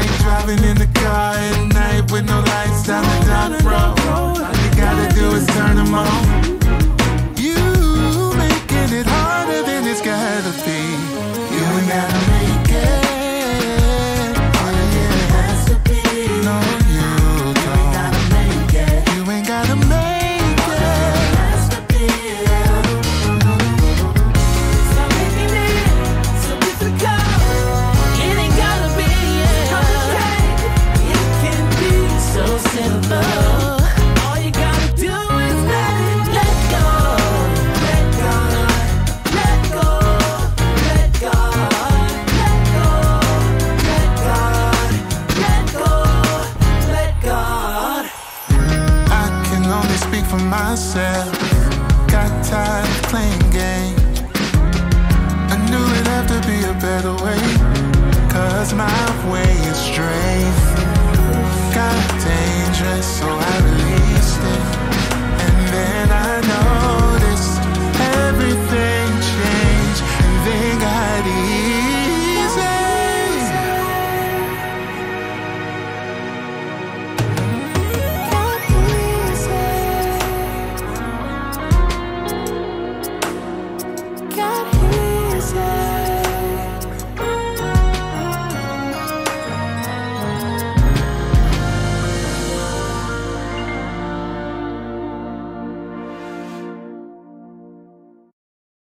like driving in the car at night with no lights down the dark road. All you gotta do is turn them on. You making it harder than it's gotta be. You ain't gotta make it. All you hear has to be. No, you don't. You ain't gotta make it. You ain't gotta make it. All you hear has to be. So if you need it, so if you come, it ain't gotta be complicated. It can be so simple. Myself, got tired of playing games. I knew it'd have to be a better way, cause my way is straight. Got dangerous, so I believe.